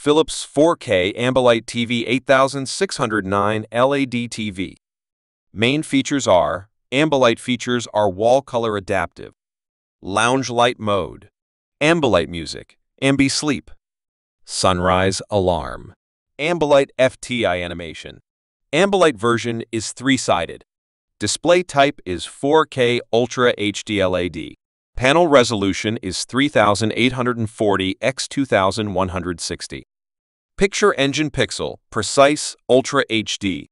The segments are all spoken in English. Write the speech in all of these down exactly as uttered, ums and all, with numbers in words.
Philips four K Ambilight T V eighty-six oh nine L E D T V. Main features are, Ambilight features are wall color adaptive, lounge light mode, Ambilight music, Ambi sleep, sunrise alarm, Ambilight F T I animation. Ambilight version is three-sided. Display type is four K Ultra H D L E D. Panel resolution is three thousand eight hundred forty by two thousand one hundred sixty. Picture engine pixel, precise, Ultra H D.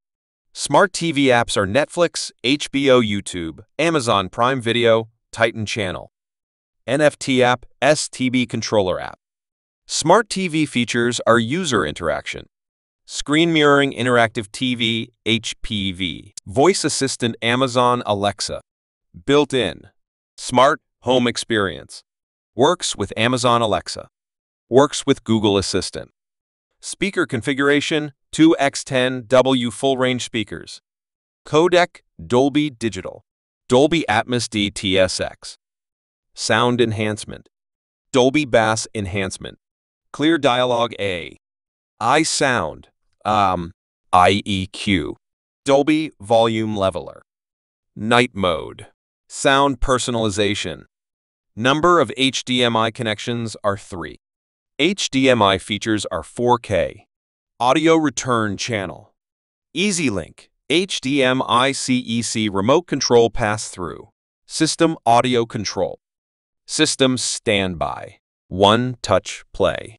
Smart T V apps are Netflix, H B O YouTube, Amazon Prime Video, Titan Channel, N F T app, S T B controller app. Smart T V features are user interaction, screen mirroring interactive T V, H P V, voice assistant Amazon Alexa, built-in, smart home experience, works with Amazon Alexa, works with Google Assistant. Speaker configuration, two by ten W full-range speakers. Codec, Dolby Digital, Dolby Atmos D T S X. Sound enhancement, Dolby Bass enhancement, Clear Dialogue A, I Sound, um, I E Q, Dolby Volume Leveler, Night Mode, Sound Personalization. Number of H D M I connections are three. H D M I features are four K. Audio return channel. Easy Link. H D M I C E C remote control pass-through. System audio control. System standby. One-touch play.